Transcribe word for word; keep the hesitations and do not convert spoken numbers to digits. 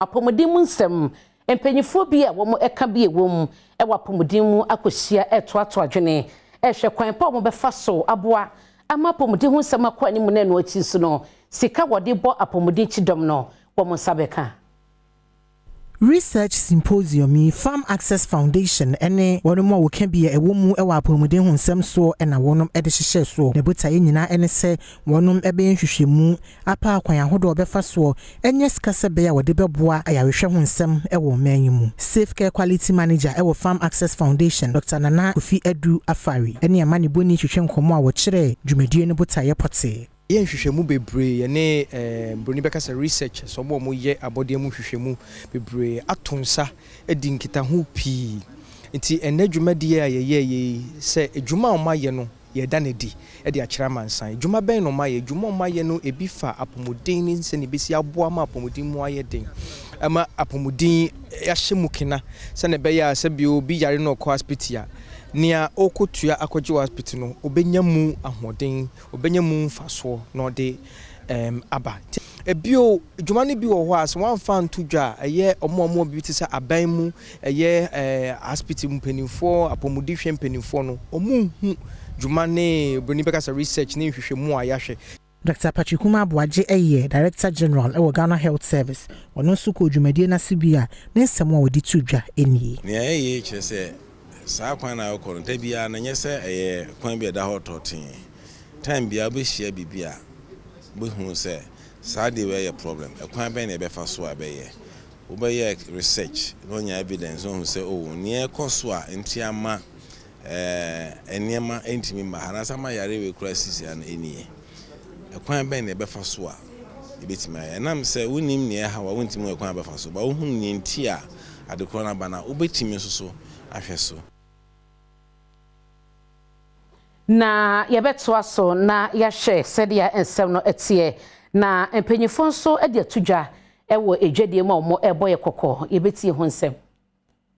apomodin nsem empanyifo bia wo mo eka bia wo mu e wapomodin mu akosia eto ato adwene e hwe kwan pa mo befa so aboa ama apomodin ho nsem akwa ni mu na no achisu no sika wode bo apomodin chidom no wo mo sabeka. Research Symposium, Farm Access Foundation, and one more can be a woman who are promoting on some so and a one at the so. The butter in and say one a being shushimu, a park when I hold over for so, and yes, Casabea or Debel Bois, I will show some a woman. Safe Care Quality Manager, our Farm Access Foundation, Doctor Nana Kofi Edu Afari, and your money bonnie to Shenkoma or Chere, Jumedian Butaya Potte. Yen hwehwemu bebre ene Brunibeka sa research so mo mo ye abode mu hwehwemu bebre atonsa edi nkita ho pii nti ene dwuma die aye ye se edwuma o maye no ye da ne di e di akyira mansan edwuma ben no maye edwuma o maye no ebi fa apomodin ni se ne besi aboa ma apomodin mu aye den ama apomodin yahyemu kina se ne be ya se bi obi yare no ko hospital nia okotua akoje hospital no obenya mu ahoden obenya mu mfaso no de em aba ebio dwuma ne bi wo ho as one fan tudwa eye omomo bi ti sa aban mu eye eh hospital mpenifo apomudi hwe mpenifo no omu hu dwuma ne Brunibeka sa research ne hwehwe mu ayahwe. Doctor Patrick Umabuaje Eye, Director General of Ghana Health Service, or no suko dwumade na sibia ne nsemo wo di tudwa eni ne eye che se saa kwana okoro tabia na nyese eh kwan bia da hototin time bia be share bibia bo hu se saa de we problem e kwan be na be fa so abeye obeye research no nya evidence on se o ne koso a ntiama eh enema entimi ma hana sama yare we kura sisi an eniye e kwan be na be fa so a ebetima e nam se wonim ne ha wa wontimi e kwan be fa so ba wo hu ne ntia adekoro na bana obetimi so so ahweso na yebetwa so na yahwe sedia ensem no etie na empanyifo so edi atudwa ewo ejwedie ma omo eboye kokọ yebetie ho nsem.